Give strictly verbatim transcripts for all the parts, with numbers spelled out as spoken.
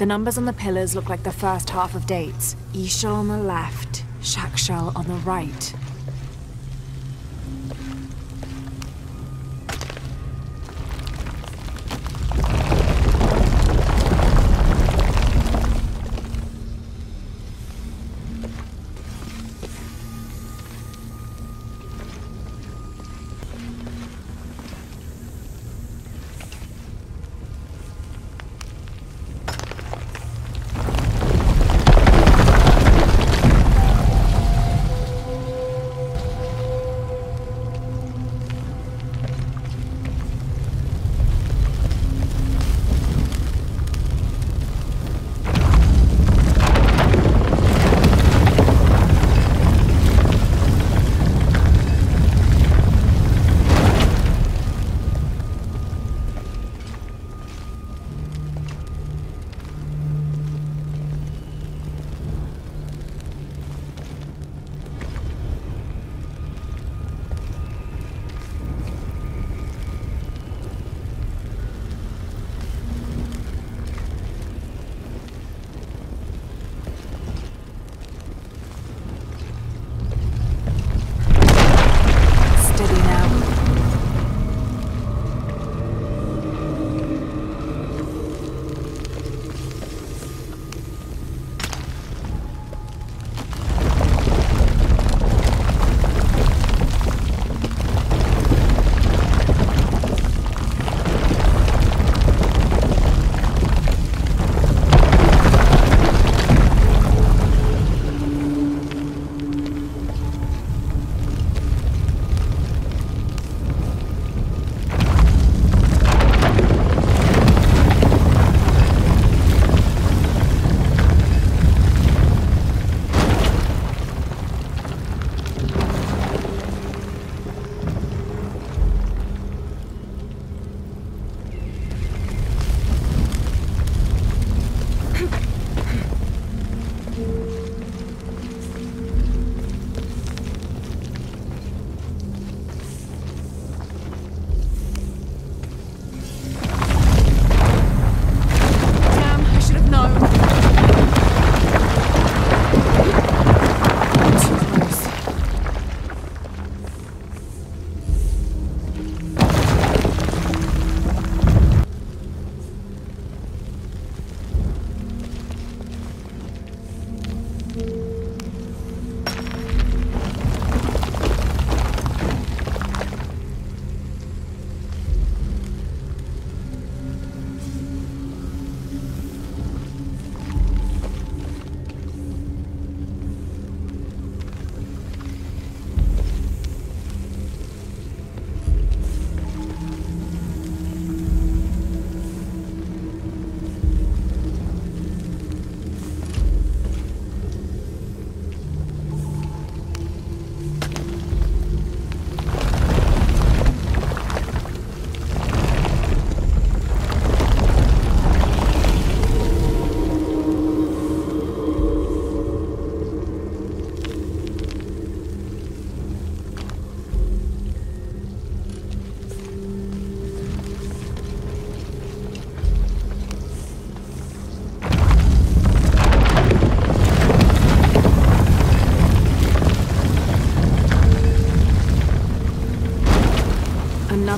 The numbers on the pillars look like the first half of dates. Ishal on the left, Shakshal on the right.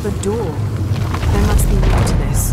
The door. There must be more to this.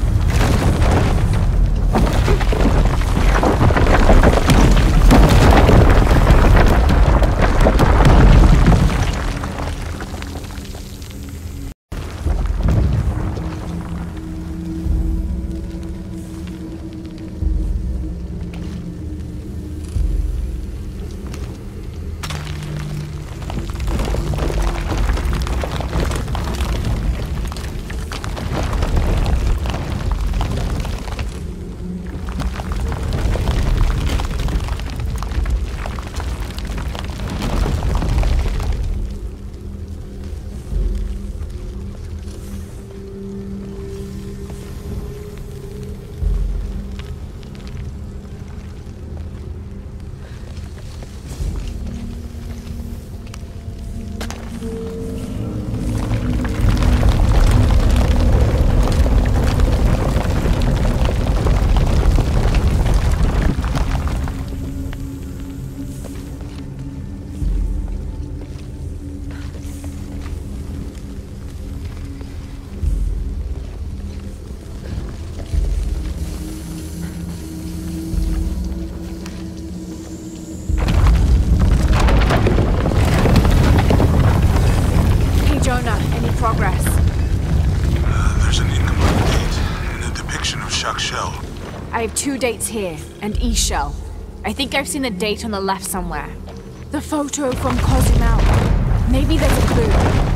I have two dates here, and E-Shell. I think I've seen the date on the left somewhere. The photo from Cozumel. Maybe there's a clue.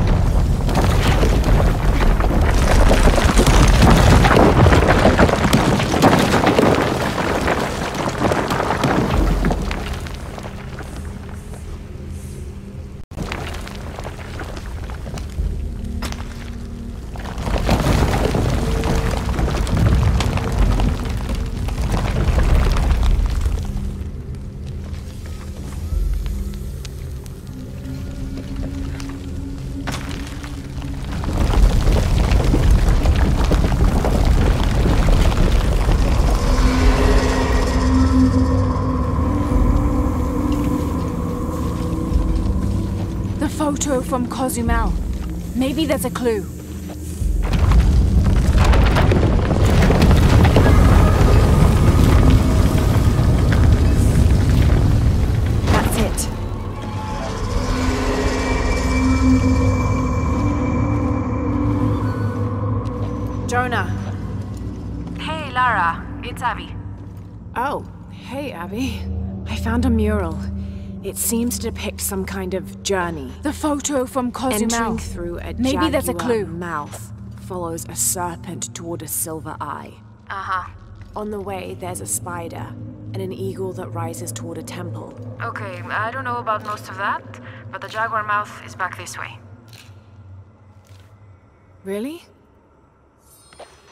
Photo from Cozumel. Maybe there's a clue. That's it. Jonah. Hey, Lara. It's Abby. Oh, hey, Abby. I found a mural. It seems to depict some kind of journey. The photo from Cozumel. Entering through a Maybe there's a clue. Mouth follows a serpent toward a silver eye. Uh-huh. On the way, there's a spider and an eagle that rises toward a temple. Okay, I don't know about most of that, but the jaguar mouth is back this way. Really?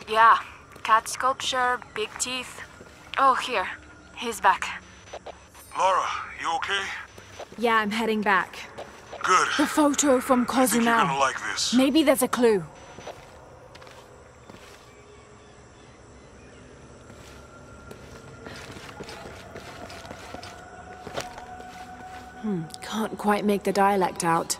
Yeah. Cat sculpture, big teeth. Oh, here. He's back. Laura, you okay? Yeah, I'm heading back. Good. The photo from Cozumel. I think you're gonna like this. Maybe there's a clue. Hmm, can't quite make the dialect out.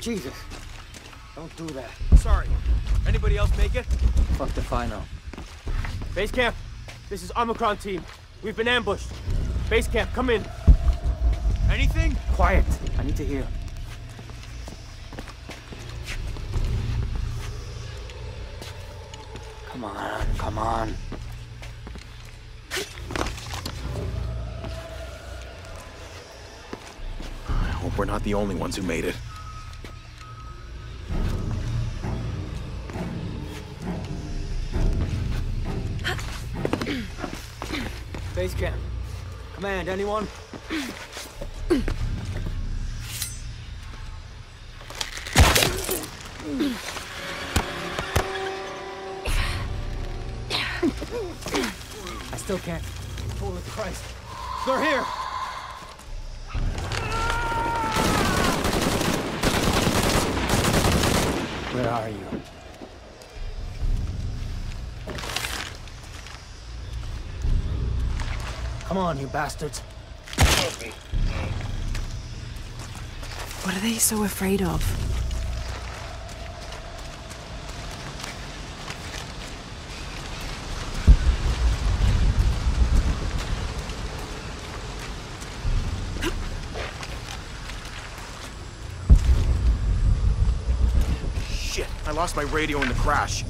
Jesus, don't do that. Sorry. Anybody else make it? Fuck the final. Base camp, this is Omicron team. We've been ambushed. Base camp, come in. Anything? Quiet. I need to hear. Come on, come on. I hope we're not the only ones who made it. Base camp. Command, anyone? I still can't. Holy Christ. They're here! Where are you? Come on, you bastards. What are they so afraid of? Shit, I lost my radio in the crash.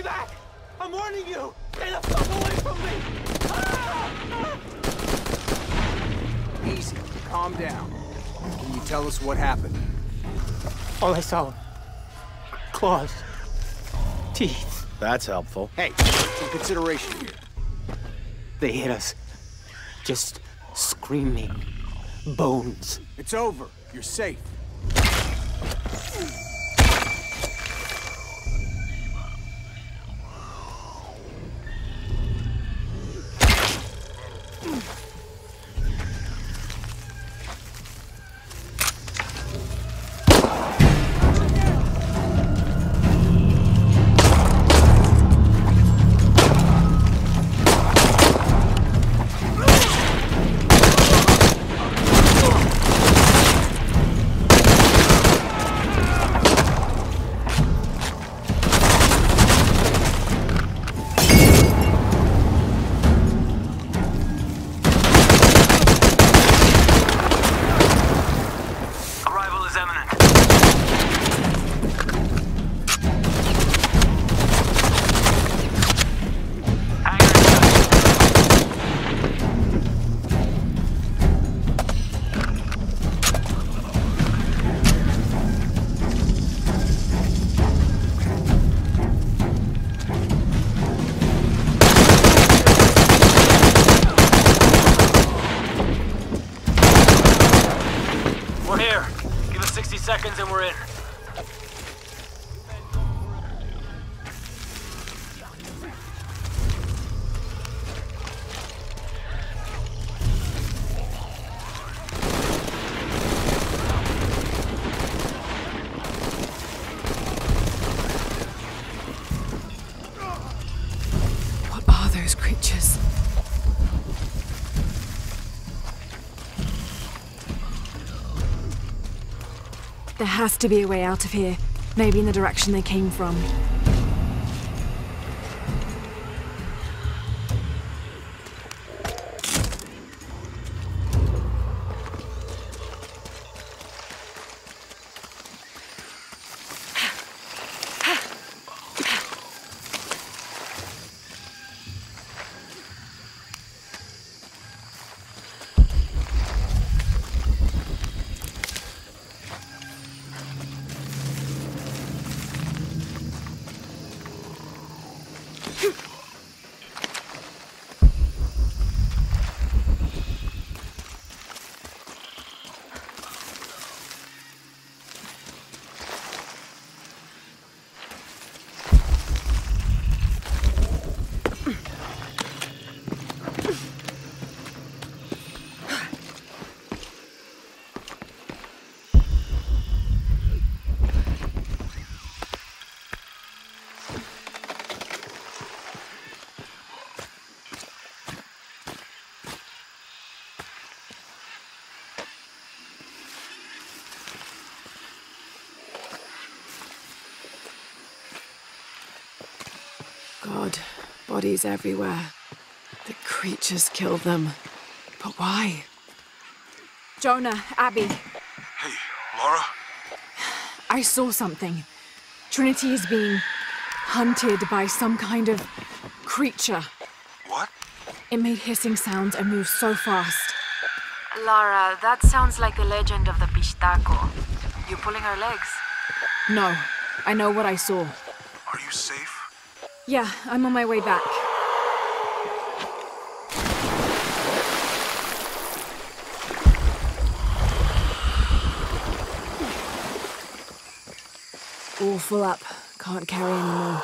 Stay back! I'm warning you! Stay the fuck away from me! Ah! Ah! Easy. Calm down. Can you tell us what happened? All I saw were claws. Teeth. That's helpful. Hey, some consideration here. They hit us. Just screaming. Bones. It's over. You're safe. Seconds and we're in. What are those creatures? There has to be a way out of here. Maybe in the direction they came from. God, bodies everywhere. The creatures killed them. But why? Jonah, Abby. Hey, Laura? I saw something. Trinity is being hunted by some kind of creature. What? It made hissing sounds and moved so fast. Laura, that sounds like the legend of the Pishtako. You pulling her legs? No, I know what I saw. Are you safe? Yeah, I'm on my way back. All full up. Can't carry anymore.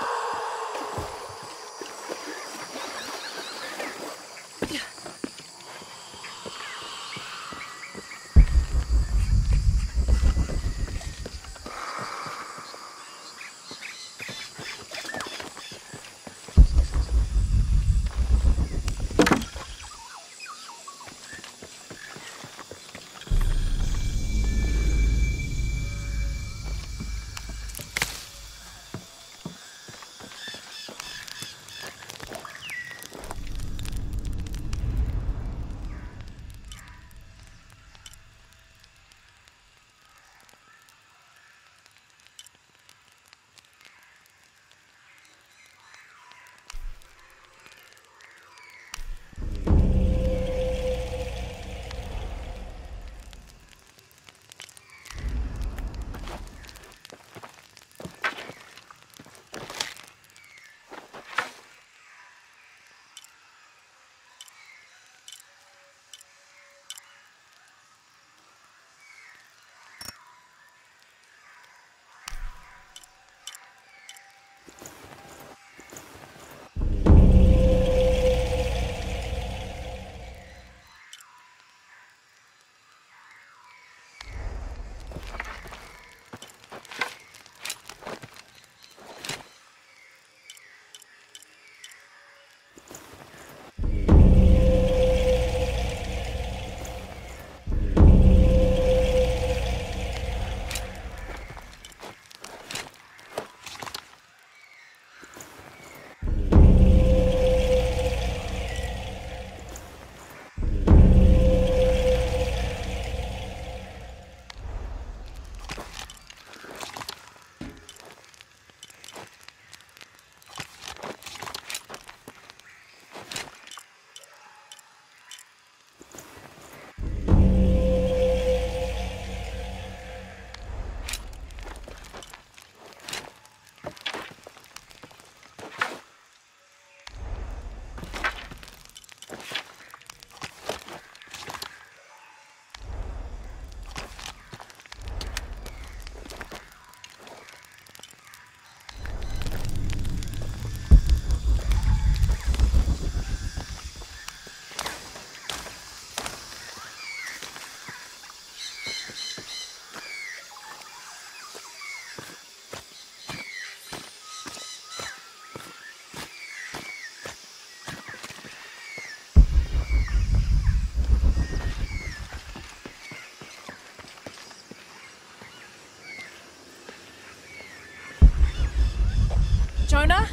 Corona?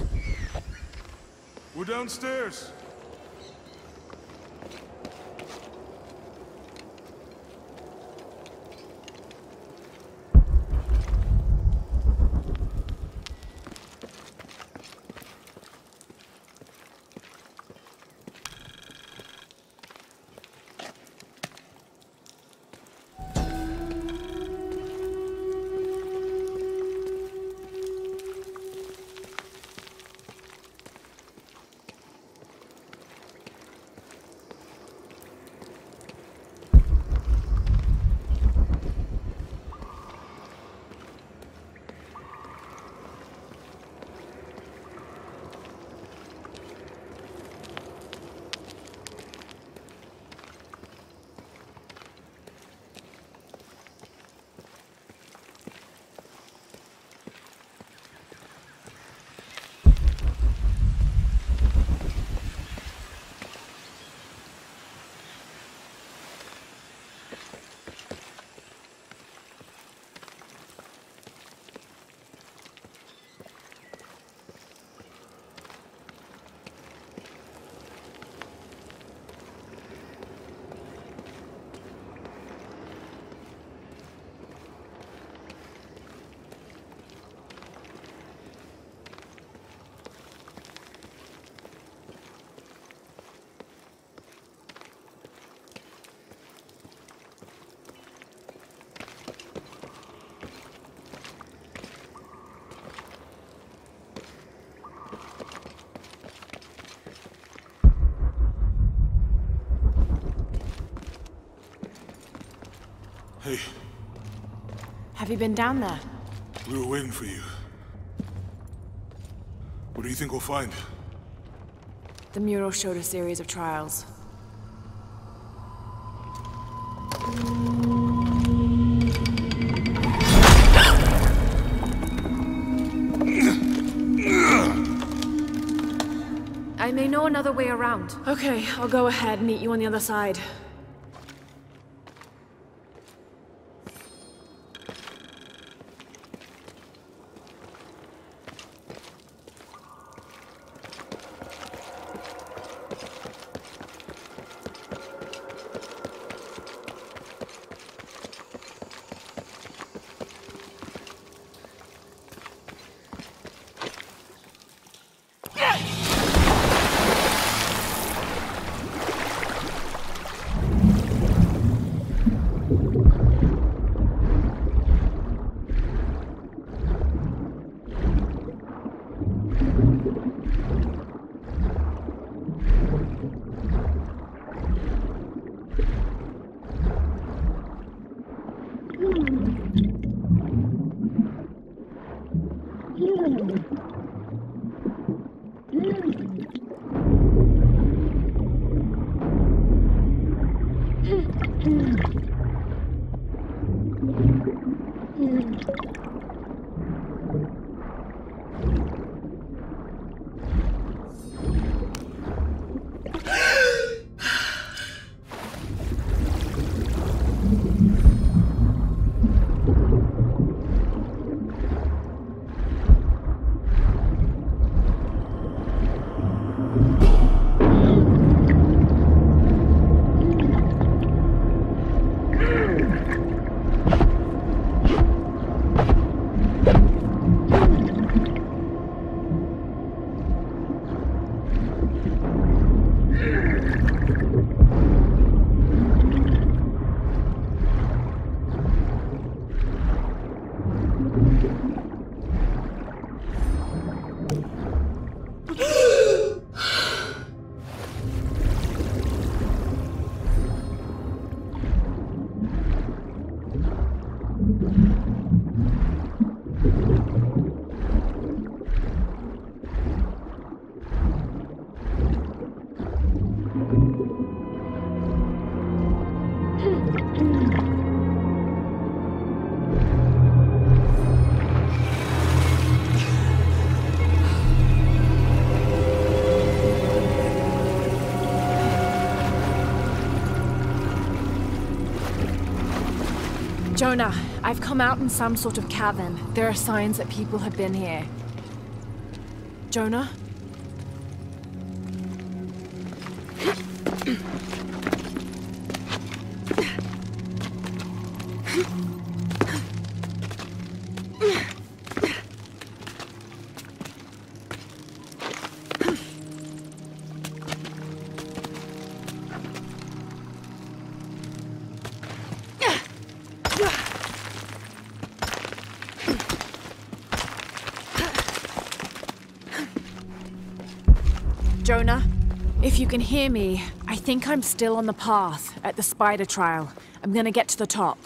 We're downstairs. Hey. Have you been down there? We were waiting for you. What do you think we'll find? The mural showed a series of trials. I may know another way around. Okay, I'll go ahead and meet you on the other side. Jonah, I've come out in some sort of cavern. There are signs that people have been here. Jonah. Jonah, if you can hear me, I think I'm still on the path at the spider trail. I'm gonna get to the top.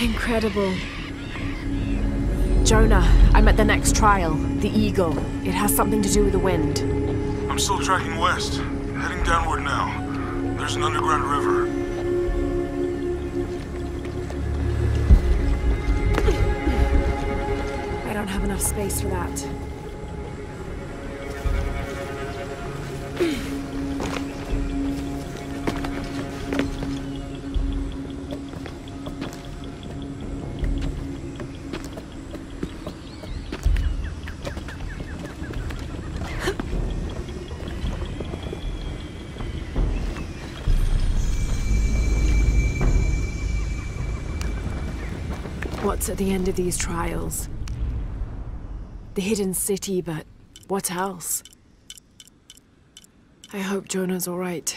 Incredible. Jonah, I'm at the next trial, the Eagle. It has something to do with the wind. I'm still tracking west, heading downward now. There's an underground river. I don't have enough space for that. What's at the end of these trials? The hidden city, but what else? I hope Jonah's all right.